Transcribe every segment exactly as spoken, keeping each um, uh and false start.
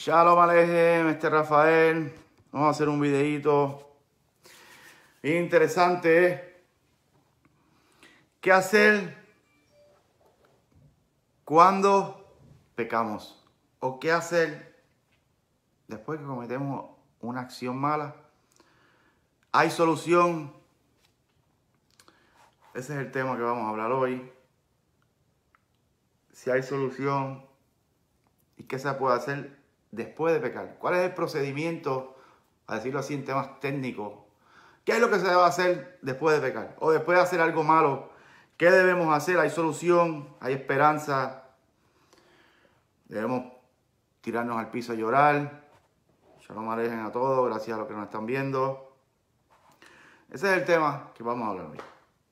Shalom Alejem, este Rafael. Vamos a hacer un videito interesante. ¿Qué hacer cuando pecamos? ¿O qué hacer después que cometemos una acción mala? ¿Hay solución? Ese es el tema que vamos a hablar hoy. Si hay solución y qué se puede hacer después de pecar. ¿Cuál es el procedimiento, a decirlo así en temas técnicos? ¿Qué es lo que se debe hacer después de pecar? O después de hacer algo malo, ¿qué debemos hacer? ¿Hay solución? ¿Hay esperanza? ¿Debemos tirarnos al piso a llorar? Shalom Alejen a todos, gracias a los que nos están viendo. Ese es el tema que vamos a hablar hoy.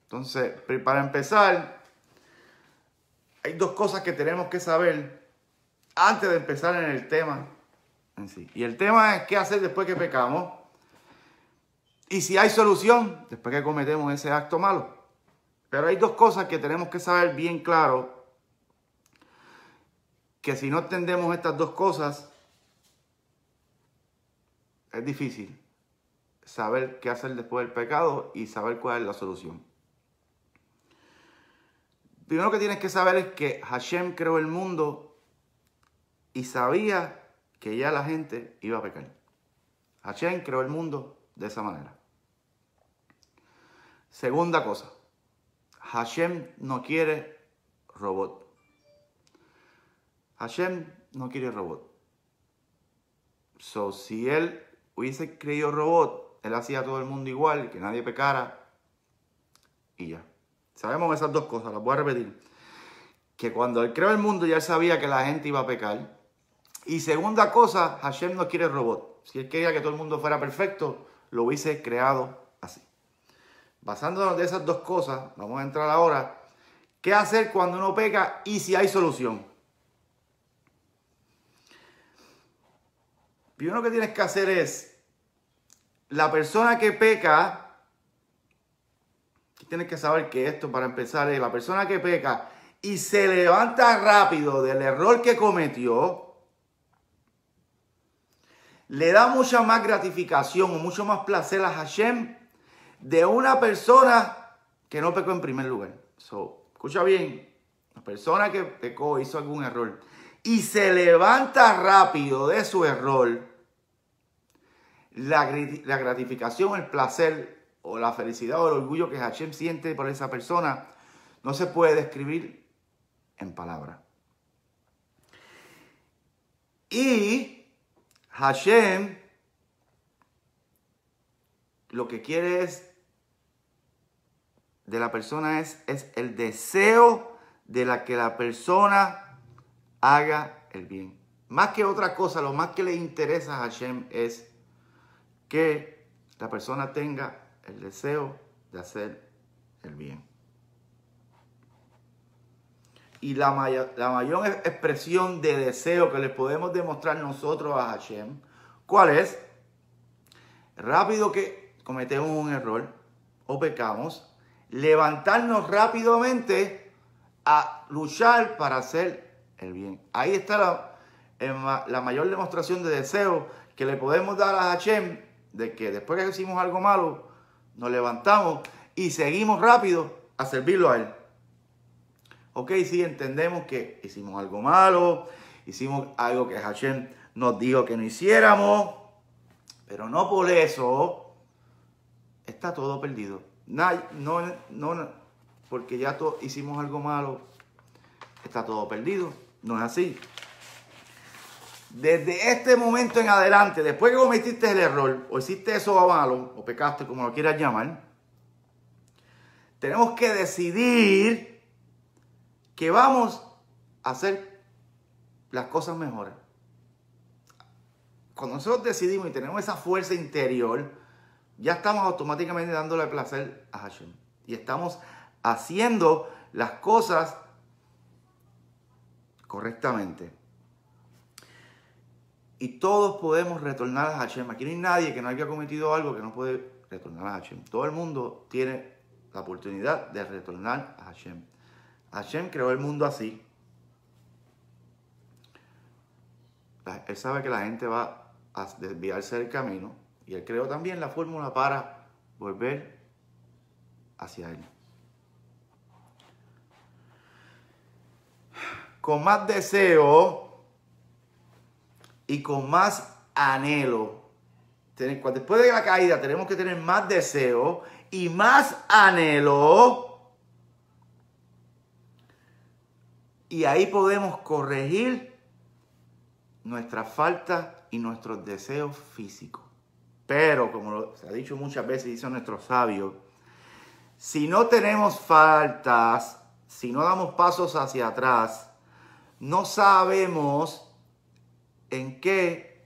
Entonces, para empezar, hay dos cosas que tenemos que saber antes de empezar en el tema en sí. Y el tema es qué hacer después que pecamos y si hay solución después que cometemos ese acto malo. Pero hay dos cosas que tenemos que saber bien claro, que si no entendemos estas dos cosas, es difícil saber qué hacer después del pecado y saber cuál es la solución. Primero que tienes que saber es que Hashem creó el mundo y sabía que ya la gente iba a pecar. Hashem creó el mundo de esa manera. Segunda cosa. Hashem no quiere robot. Hashem no quiere robot. So, si él hubiese creído robot, él hacía a todo el mundo igual, que nadie pecara y ya. Sabemos esas dos cosas, las voy a repetir. Que cuando él creó el mundo ya él sabía que la gente iba a pecar. Y segunda cosa, Hashem no quiere robot. Si él quería que todo el mundo fuera perfecto, lo hubiese creado así. Basándonos de esas dos cosas, vamos a entrar ahora. ¿Qué hacer cuando uno peca y si hay solución? Primero que tienes que hacer es, la persona que peca, tienes que saber que esto para empezar es, la persona que peca y se levanta rápido del error que cometió, le da mucha más gratificación o mucho más placer a Hashem de una persona que no pecó en primer lugar. So, escucha bien, la persona que pecó, hizo algún error y se levanta rápido de su error, la, la gratificación, el placer o la felicidad o el orgullo que Hashem siente por esa persona no se puede describir en palabras. Y Hashem lo que quiere es de la persona es, es el deseo de la que la persona haga el bien. Más que otra cosa, lo más que le interesa a Hashem es que la persona tenga el deseo de hacer el bien. Y la mayor, la mayor expresión de deseo que le podemos demostrar nosotros a Hashem, ¿cuál es? Rápido que cometemos un error o pecamos, levantarnos rápidamente a luchar para hacer el bien. Ahí está la, la mayor demostración de deseo que le podemos dar a Hashem, de que después que hicimos algo malo, nos levantamos y seguimos rápido a servirlo a él. Ok, sí, entendemos que hicimos algo malo, hicimos algo que Hashem nos dijo que no hiciéramos, pero no por eso está todo perdido. No, no, no porque ya hicimos algo malo, está todo perdido. No es así. Desde este momento en adelante, después que cometiste el error, o hiciste eso malo, o pecaste, como lo quieras llamar, tenemos que decidir que vamos a hacer las cosas mejores. Cuando nosotros decidimos y tenemos esa fuerza interior, ya estamos automáticamente dándole placer a Hashem. Y estamos haciendo las cosas correctamente. Y todos podemos retornar a Hashem. Aquí no hay nadie que no haya cometido algo que no puede retornar a Hashem. Todo el mundo tiene la oportunidad de retornar a Hashem. Hashem creó el mundo así. La, él sabe que la gente va a desviarse del camino y él creó también la fórmula para volver hacia él. Con más deseo y con más anhelo. Después de la caída tenemos que tener más deseo y más anhelo. Y ahí podemos corregir nuestra falta y nuestros deseos físicos. Pero, como se ha dicho muchas veces, dicen nuestros sabios, si no tenemos faltas, si no damos pasos hacia atrás, no sabemos en qué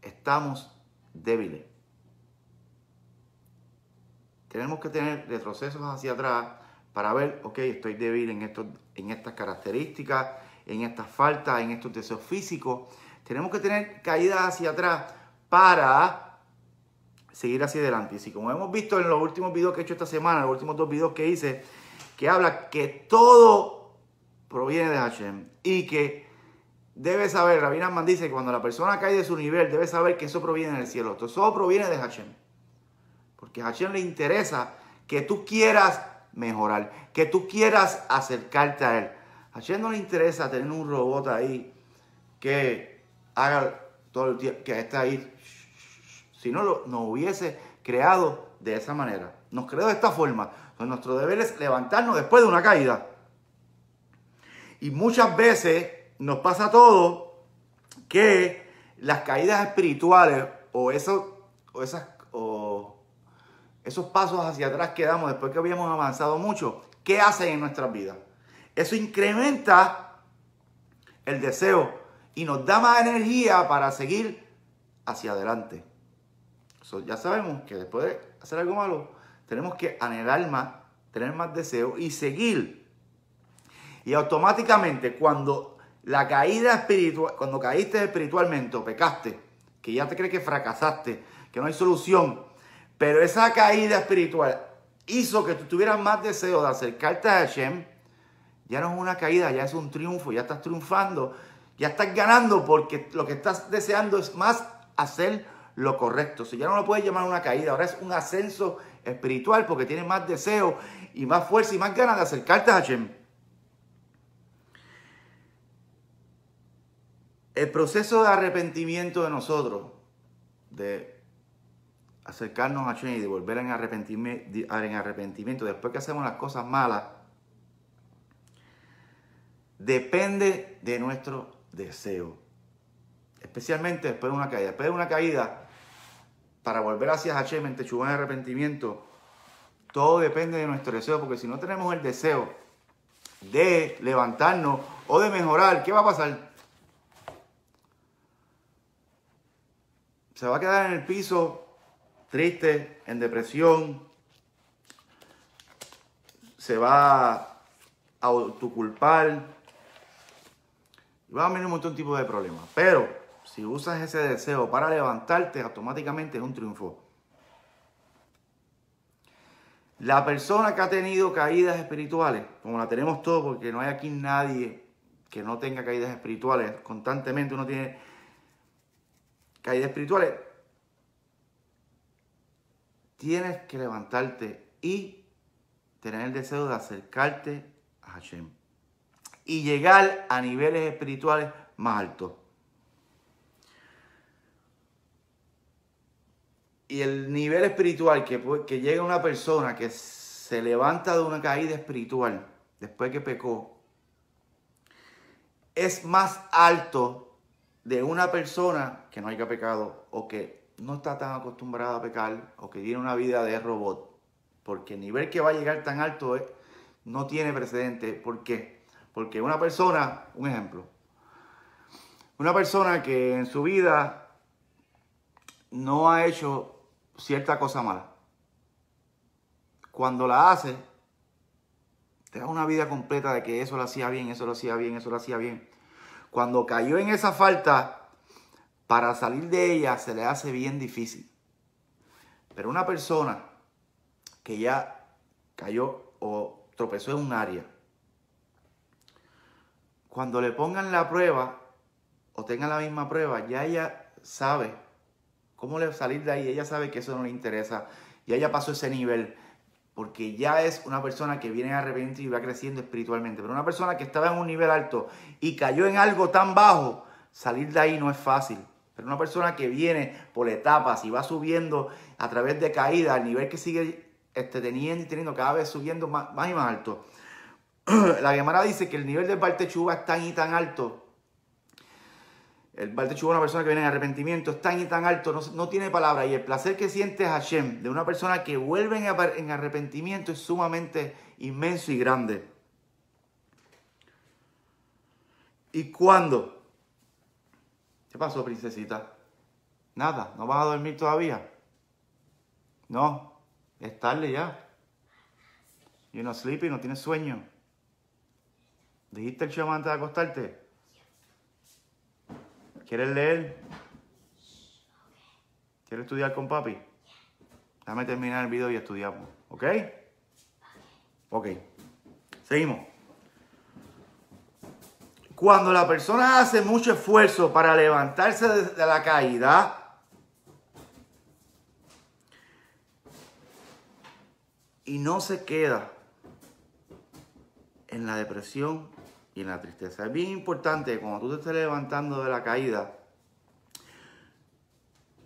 estamos débiles. Tenemos que tener retrocesos hacia atrás para ver, ok, estoy débil en, estos, en estas características, en estas faltas, en estos deseos físicos. Tenemos que tener caídas hacia atrás para seguir hacia adelante. Y si, como hemos visto en los últimos videos que he hecho esta semana, los últimos dos videos que hice, que habla que todo proviene de Hashem y que debe saber, Rabí Narman dice que cuando la persona cae de su nivel, debe saber que eso proviene del cielo. Todo eso proviene de Hashem. Porque a Hashem le interesa que tú quieras mejorar, que tú quieras acercarte a él. A Hashem no le interesa tener un robot ahí que haga todo el tiempo, que está ahí. Si no, lo, nos hubiese creado de esa manera. Nos creó de esta forma. Entonces, nuestro deber es levantarnos después de una caída. Y muchas veces nos pasa todo que las caídas espirituales o, eso, o, esas, o esos pasos hacia atrás que damos después que habíamos avanzado mucho, ¿qué hacen en nuestras vidas? Eso incrementa el deseo y nos da más energía para seguir hacia adelante. So, ya sabemos que después de hacer algo malo, tenemos que anhelar más, tener más deseo y seguir. Y automáticamente cuando la caída espiritual, cuando caíste espiritualmente o pecaste, que ya te crees que fracasaste, que no hay solución, pero esa caída espiritual hizo que tú tuvieras más deseo de acercarte a Hashem, ya no es una caída, ya es un triunfo, ya estás triunfando, ya estás ganando porque lo que estás deseando es más hacer lo correcto. O sea, ya no lo puedes llamar una caída, ahora es un ascenso espiritual porque tienes más deseo y más fuerza y más ganas de acercarte a Hashem. El proceso de arrepentimiento de nosotros, de acercarnos a Hashem y de volver en arrepentimiento, en arrepentimiento después que hacemos las cosas malas, depende de nuestro deseo. Especialmente después de una caída. Después de una caída, para volver hacia Hashem en teshuva, en arrepentimiento, todo depende de nuestro deseo. Porque si no tenemos el deseo de levantarnos o de mejorar, ¿qué va a pasar? Se va a quedar en el piso, triste, en depresión. Se va a autoculpar. Va a venir un montón de tipos de problemas. Pero si usas ese deseo para levantarte, automáticamente es un triunfo. La persona que ha tenido caídas espirituales, como la tenemos todos, porque no hay aquí nadie que no tenga caídas espirituales. Constantemente uno tiene caídas espirituales, tienes que levantarte y tener el deseo de acercarte a Hashem y llegar a niveles espirituales más altos. Y el nivel espiritual que, que llega una persona que se levanta de una caída espiritual después que pecó, es más alto de una persona que no haya pecado o que no está tan acostumbrada a pecar o que tiene una vida de robot. Porque el nivel que va a llegar tan alto es, no tiene precedente. ¿Por qué? Porque una persona, un ejemplo, una persona que en su vida no ha hecho cierta cosa mala, cuando la hace, te da una vida completa de que eso lo hacía bien, eso lo hacía bien, eso lo hacía bien. Cuando cayó en esa falta, para salir de ella se le hace bien difícil. Pero una persona que ya cayó o tropezó en un área, cuando le pongan la prueba o tenga la misma prueba, ya ella sabe cómo le salir de ahí, ella sabe que eso no le interesa, ya ella pasó ese nivel, porque ya es una persona que viene arrepentida y va creciendo espiritualmente. Pero una persona que estaba en un nivel alto y cayó en algo tan bajo, salir de ahí no es fácil. Pero una persona que viene por etapas y va subiendo a través de caída, al nivel que sigue este, teniendo y teniendo, cada vez subiendo más, más y más alto. La Gemara dice que el nivel del Bar Techuva es tan y tan alto. El Bar Techuva es una persona que viene en arrepentimiento, es tan y tan alto, no, no tiene palabra. Y el placer que siente Hashem de una persona que vuelve en arrepentimiento es sumamente inmenso y grande. ¿Y cuándo? ¿Qué pasó, princesita? Nada, ¿no vas a dormir todavía? No, es tarde ya. You're not sleepy, no tienes sueño. ¿Dijiste el chema antes de acostarte? ¿Quieres leer? ¿Quieres estudiar con papi? Déjame terminar el video y estudiamos. ¿Ok? Ok. Seguimos. Cuando la persona hace mucho esfuerzo para levantarse de la caída, y no se queda en la depresión y en la tristeza. Es bien importante que cuando tú te estés levantando de la caída,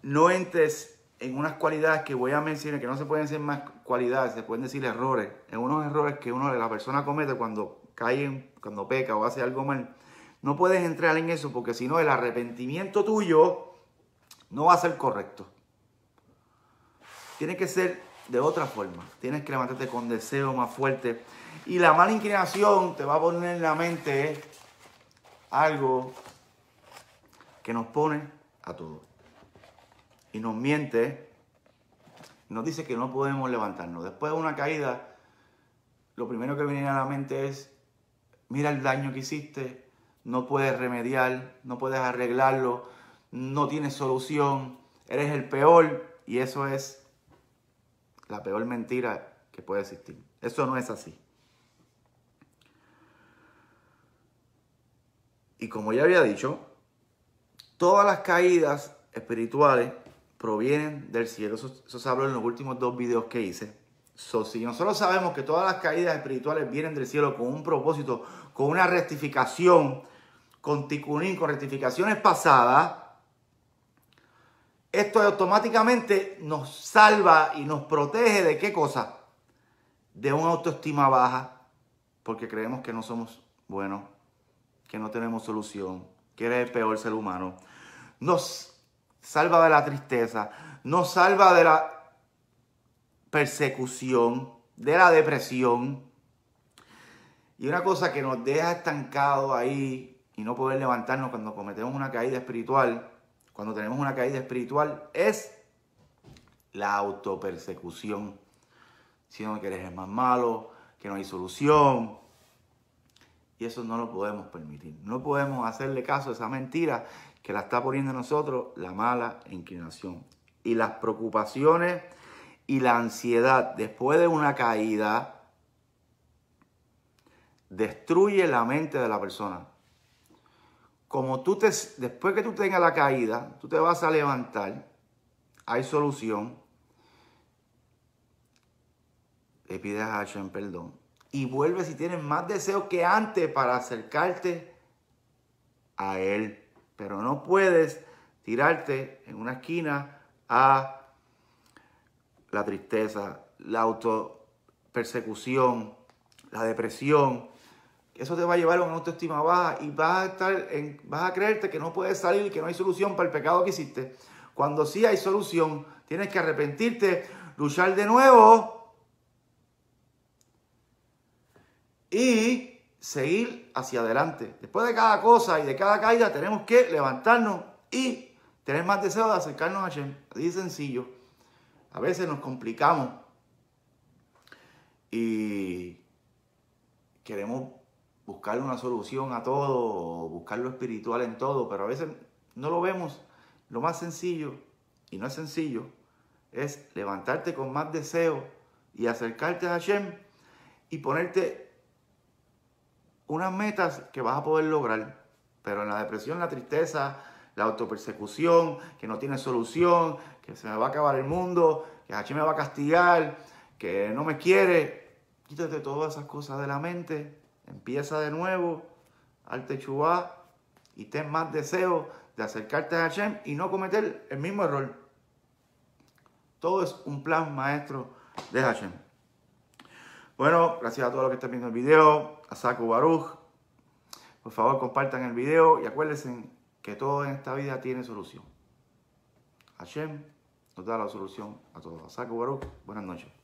no entres en unas cualidades que voy a mencionar, que no se pueden decir más cualidades, se pueden decir errores, en unos errores que uno, la persona comete cuando cae, cuando peca o hace algo mal. No puedes entrar en eso porque si no el arrepentimiento tuyo no va a ser correcto. Tiene que ser de otra forma. Tienes que levantarte con deseo más fuerte. Y la mala inclinación te va a poner en la mente algo que nos pone a todos. Y nos miente. Nos dice que no podemos levantarnos. Después de una caída, lo primero que viene a la mente es, mira el daño que hiciste, no puedes remediar, no puedes arreglarlo, no tienes solución, eres el peor. Y eso es la peor mentira que puede existir. Eso no es así. Y como ya había dicho, todas las caídas espirituales provienen del cielo. Eso, eso se habló en los últimos dos videos que hice. So, si nosotros sabemos que todas las caídas espirituales vienen del cielo con un propósito, con una rectificación, con tiqunim, con rectificaciones pasadas, esto automáticamente nos salva y nos protege de ¿qué cosa? De una autoestima baja, porque creemos que no somos buenos, que no tenemos solución, que eres el peor ser humano. Nos salva de la tristeza, nos salva de la persecución, de la depresión. Y una cosa que nos deja estancados ahí y no poder levantarnos cuando cometemos una caída espiritual, cuando tenemos una caída espiritual, es la autopersecución. Sino que eres más malo, que no hay solución. Y eso no lo podemos permitir. No podemos hacerle caso a esa mentira que la está poniendo en nosotros la mala inclinación. Y las preocupaciones y la ansiedad después de una caída destruye la mente de la persona. Como tú te, después que tú tengas la caída, tú te vas a levantar, hay solución, le pides a Hashem perdón y vuelves si tienes más deseo que antes para acercarte a Él. Pero no puedes tirarte en una esquina a la tristeza, la autopersecución, la depresión. Eso te va a llevar a una autoestima baja y vas a, estar en, vas a creerte que no puedes salir, que no hay solución para el pecado que hiciste. Cuando sí hay solución, tienes que arrepentirte, luchar de nuevo y seguir hacia adelante. Después de cada cosa y de cada caída, tenemos que levantarnos y tener más deseo de acercarnos a Hashem. Así de sencillo. A veces nos complicamos y queremos buscar una solución a todo, buscar lo espiritual en todo, pero a veces no lo vemos. Lo más sencillo, y no es sencillo, es levantarte con más deseo y acercarte a Hashem y ponerte unas metas que vas a poder lograr. Pero en la depresión, la tristeza, la autopersecución, que no tiene solución, que se me va a acabar el mundo, que Hashem me va a castigar, que no me quiere. Quítate todas esas cosas de la mente, empieza de nuevo al teshuva y ten más deseo de acercarte a Hashem y no cometer el mismo error. Todo es un plan maestro de Hashem. Bueno, gracias a todos los que están viendo el video, a Saku Baruch. Por favor, compartan el video y acuérdense que todo en esta vida tiene solución. Hashem nos da la solución a todos. Saku Baruch, buenas noches.